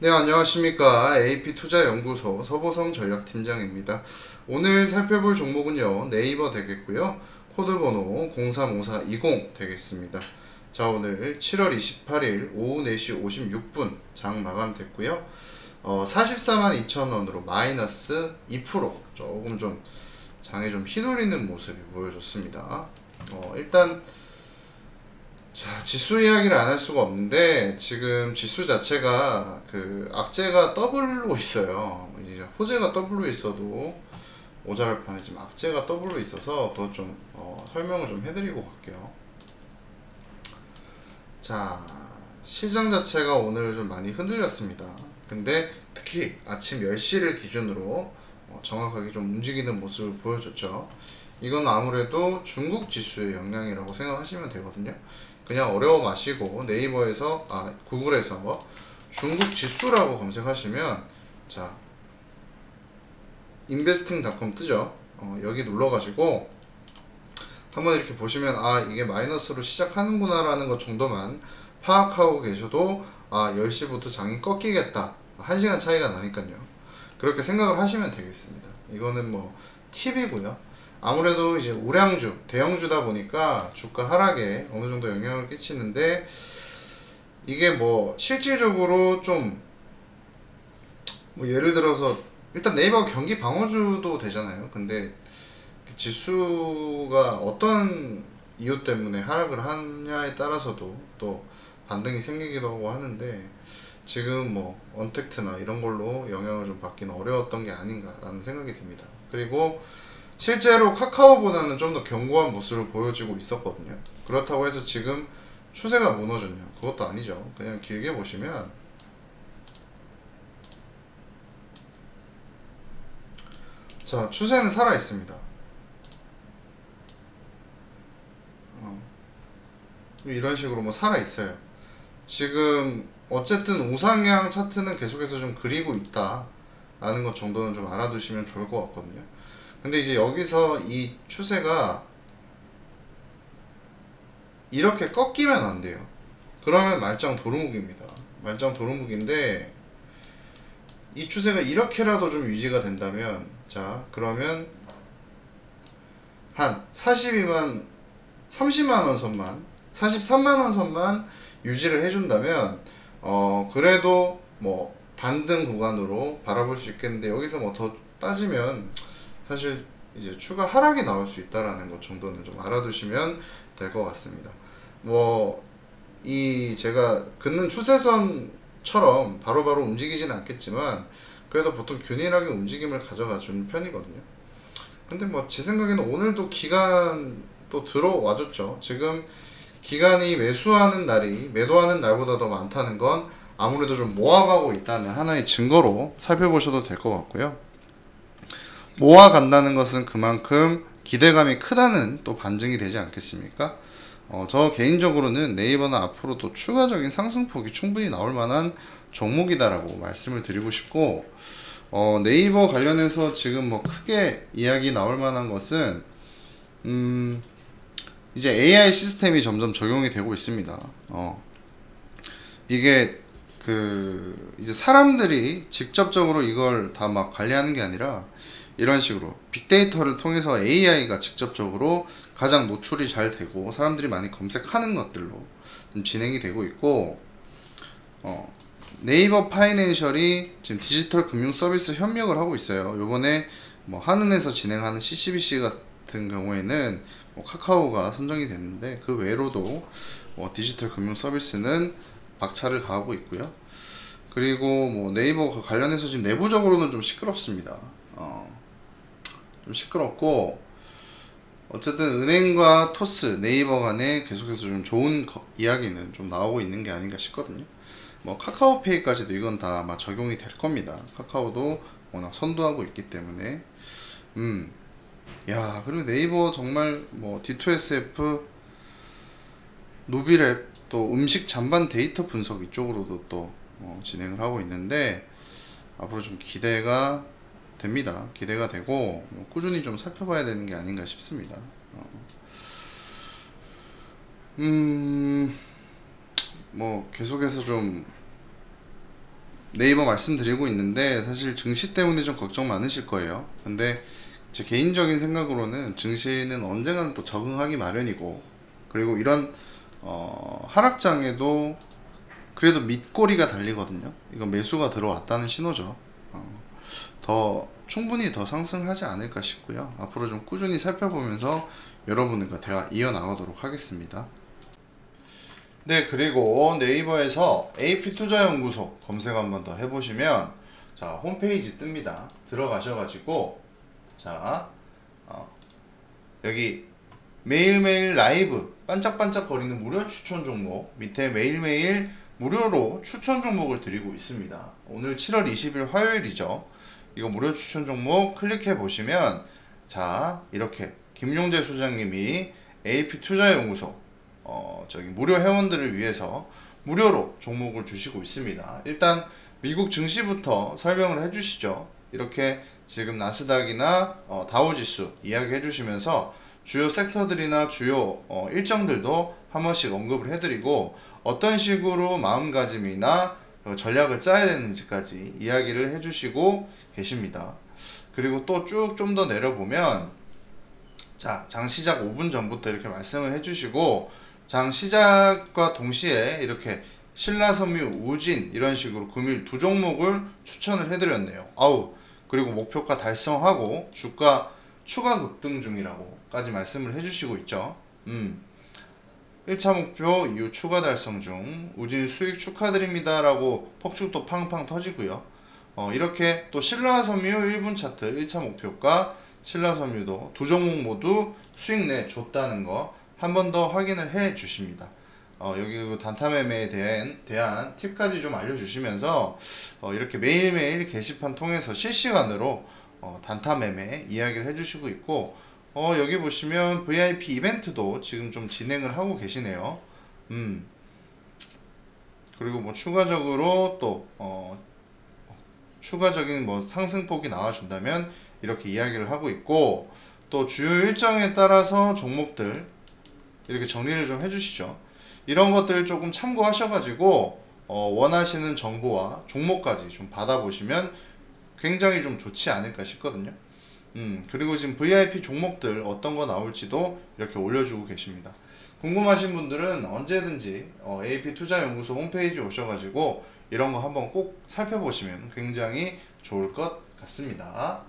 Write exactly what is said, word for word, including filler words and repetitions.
네, 안녕하십니까. 에이피투자연구소 서보성 전략팀장입니다. 오늘 살펴볼 종목은요, 네이버 되겠고요. 코드번호 공삼오사이공 되겠습니다. 자, 오늘 칠월 이십팔일 오후 네 시 오십육 분 장 마감됐고요. 어, 사십사만 이천 원으로 마이너스 이 퍼센트 조금 좀 장에 좀 휘둘리는 모습이 보여졌습니다. 어, 일단 자, 지수 이야기를 안 할 수가 없는데, 지금 지수 자체가 그 악재가 더블로 있어요. 호재가 더블로 있어도 모자랄 판에 지금 악재가 더블로 있어서 그것 좀 어, 설명을 좀 해드리고 갈게요. 자, 시장 자체가 오늘 좀 많이 흔들렸습니다. 근데 특히 아침 열 시를 기준으로 어, 정확하게 좀 움직이는 모습을 보여줬죠. 이건 아무래도 중국 지수의 영향이라고 생각하시면 되거든요. 그냥 어려워 마시고 네이버에서 아 구글에서 중국 지수라고 검색하시면 자 인베스팅 닷컴 뜨죠. 어, 여기 눌러 가지고 한번 이렇게 보시면 아 이게 마이너스로 시작하는구나 라는 것 정도만 파악하고 계셔도 아 열 시부터 장이 꺾이겠다, 한 시간 차이가 나니까요, 그렇게 생각을 하시면 되겠습니다. 이거는 뭐 팁이고요. 아무래도 이제 우량주, 대형주다 보니까 주가 하락에 어느 정도 영향을 끼치는데, 이게 뭐 실질적으로 좀 뭐 예를 들어서 일단 네이버 경기 방어주도 되잖아요. 근데 지수가 어떤 이유 때문에 하락을 하냐에 따라서도 또 반등이 생기기도 하고 하는데, 지금 뭐 언택트나 이런 걸로 영향을 좀 받기는 어려웠던 게 아닌가라는 생각이 듭니다. 그리고 실제로 카카오보다는 좀 더 견고한 모습을 보여주고 있었거든요. 그렇다고 해서 지금 추세가 무너졌냐? 그것도 아니죠. 그냥 길게 보시면 자, 추세는 살아 있습니다. 어. 이런 식으로 뭐 살아 있어요. 지금 어쨌든 우상향 차트는 계속해서 좀 그리고 있다라는 것 정도는 좀 알아두시면 좋을 것 같거든요. 근데 이제 여기서 이 추세가 이렇게 꺾이면 안 돼요. 그러면 말짱 도루묵입니다. 말짱 도루묵인데, 이 추세가 이렇게라도 좀 유지가 된다면, 자, 그러면 한 사십이만, 삼십만 원 선만, 사십삼만 원 선만 유지를 해준다면, 어, 그래도 뭐 반등 구간으로 바라볼 수 있겠는데, 여기서 뭐 더 빠지면, 사실 이제 추가 하락이 나올 수 있다라는 것 정도는 좀 알아두시면 될 것 같습니다. 뭐 이 제가 긋는 추세선처럼 바로바로 움직이진 않겠지만 그래도 보통 균일하게 움직임을 가져가 주는 편이거든요. 근데 뭐 제 생각에는 오늘도 기간 또 들어와 줬죠. 지금 기간이 매수하는 날이 매도하는 날보다 더 많다는 건 아무래도 좀 모아가고 있다는 하나의 증거로 살펴보셔도 될 것 같고요. 모아간다는 것은 그만큼 기대감이 크다는 또 반증이 되지 않겠습니까? 어, 저 개인적으로는 네이버는 앞으로 또 추가적인 상승폭이 충분히 나올 만한 종목이다라고 말씀을 드리고 싶고, 어, 네이버 관련해서 지금 뭐 크게 이야기 나올 만한 것은 음, 이제 에이아이 시스템이 점점 적용이 되고 있습니다. 어, 이게 그 이제 사람들이 직접적으로 이걸 다 막 관리하는 게 아니라 이런 식으로 빅데이터를 통해서 에이아이가 직접적으로 가장 노출이 잘 되고 사람들이 많이 검색하는 것들로 지금 진행이 되고 있고, 어, 네이버 파이낸셜이 지금 디지털 금융 서비스 협력을 하고 있어요. 요번에 뭐 한은에서 진행하는 씨씨비씨 같은 경우에는 뭐 카카오가 선정이 됐는데, 그 외로도 뭐 디지털 금융 서비스는 박차를 가하고 있고요. 그리고 뭐 네이버가 관련해서 지금 내부적으로는 좀 시끄럽습니다. 어. 좀 시끄럽고, 어쨌든 은행과 토스, 네이버 간에 계속해서 좀 좋은 거, 이야기는 좀 나오고 있는 게 아닌가 싶거든요. 뭐 카카오페이까지도 이건 다 아마 적용이 될 겁니다. 카카오도 워낙 선도하고 있기 때문에. 음, 야, 그리고 네이버 정말 뭐 디 투 에스 에프, 누비랩, 또 음식 잔반 데이터 분석 이쪽으로도 또 어, 진행을 하고 있는데, 앞으로 좀 기대가 됩니다. 기대가 되고 꾸준히 좀 살펴봐야 되는 게 아닌가 싶습니다. 어. 음, 뭐 계속해서 좀 네이버 말씀드리고 있는데 사실 증시 때문에 좀 걱정 많으실 거예요. 근데 제 개인적인 생각으로는 증시는 언젠가는 또 적응하기 마련이고, 그리고 이런 어, 하락장에도 그래도 밑꼬리가 달리거든요. 이건 매수가 들어왔다는 신호죠. 어, 더 충분히 더 상승하지 않을까 싶고요. 앞으로 좀 꾸준히 살펴보면서 여러분들과 대화 이어나가도록 하겠습니다. 네, 그리고 네이버에서 에이피투자연구소 검색 한번 더 해보시면 자 홈페이지 뜹니다. 들어가셔가지고 자 어, 여기 매일매일 라이브 반짝반짝 거리는 무료 추천 종목 밑에 매일매일 무료로 추천 종목을 드리고 있습니다. 오늘 칠월 이십일 화요일이죠. 이거 무료 추천 종목 클릭해 보시면 자 이렇게 김용재 소장님이 에이피투자연구소 어, 저기 무료 회원들을 위해서 무료로 종목을 주시고 있습니다. 일단 미국 증시부터 설명을 해주시죠. 이렇게 지금 나스닥이나 어, 다우지수 이야기 해주시면서 주요 섹터들이나 주요 어, 일정들도 한 번씩 언급을 해드리고 어떤 식으로 마음가짐이나 어, 전략을 짜야 되는지까지 이야기를 해주시고 계십니다. 그리고 또 쭉 좀 더 내려보면 자, 장 시작 오 분 전부터 이렇게 말씀을 해주시고 장 시작과 동시에 이렇게 신라섬유, 우진 이런 식으로 금일 두 종목을 추천을 해드렸네요. 아우 그리고 목표가 달성하고 주가 추가 급등 중이라고까지 말씀을 해주시고 있죠. 음, 일 차 목표 이후 추가 달성 중 우진 수익 축하드립니다 라고 폭죽도 팡팡 터지고요. 어, 이렇게 또 신라섬유 일 분 차트 일 차 목표가 신라섬유도 두 종목 모두 수익 내 줬다는 거 한 번 더 확인을 해 주십니다. 어, 여기 단타매매에 대한, 대한 팁까지 좀 알려주시면서 어, 이렇게 매일매일 게시판 통해서 실시간으로 어, 단타매매 이야기를 해주시고 있고 어, 여기 보시면 브이아이피 이벤트도 지금 좀 진행을 하고 계시네요. 음. 그리고 뭐 추가적으로 또 어, 추가적인 뭐 상승폭이 나와준다면 이렇게 이야기를 하고 있고 또 주요 일정에 따라서 종목들 이렇게 정리를 좀 해주시죠. 이런 것들을 조금 참고하셔가지고 어, 원하시는 정보와 종목까지 좀 받아보시면 굉장히 좀 좋지 않을까 싶거든요. 음, 그리고 지금 브이아이피 종목들 어떤 거 나올지도 이렇게 올려주고 계십니다. 궁금하신 분들은 언제든지 어, 에이피투자연구소 홈페이지 오셔가지고 이런 거 한번 꼭 살펴보시면 굉장히 좋을 것 같습니다.